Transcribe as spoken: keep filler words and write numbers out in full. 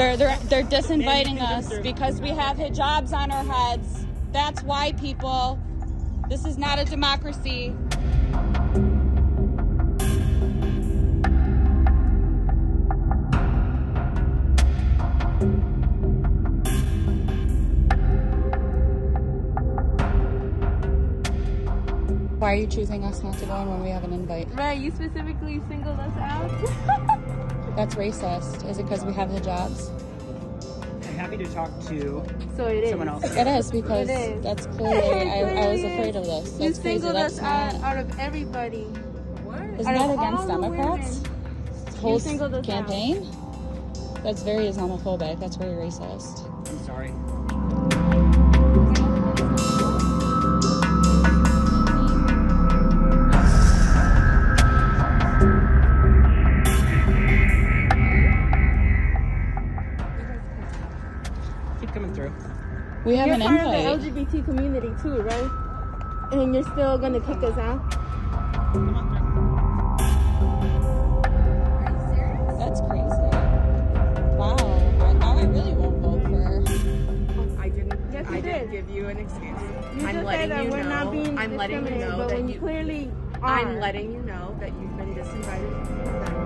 They're, they're, they're disinviting us because we have hijabs on our heads. That's why, people. This is not a democracy. Why are you choosing us not to go in when we have an invite? Right, you specifically singled us out. That's racist. Is it because we have hijabs? I'm happy to talk to so it someone is. else. It is, because it is. That's clearly, I, I was afraid of this. That's you singled crazy. us that's out, not, out of everybody. What? Isn't out that against Democrats? Women. Whole you singled us campaign? Out. That's very Islamophobic. That's very racist. I'm sorry. We have you're an part invite. Of the L G B T community too, right? And you're still gonna kick us out? Are you serious? That's crazy. Wow. Right now I really won't vote for. I didn't. Yes, I did. did give you an excuse. You I'm just letting said that you we're know. Not being I'm letting you know that you clearly. Are. I'm letting you know that you've been disinvited.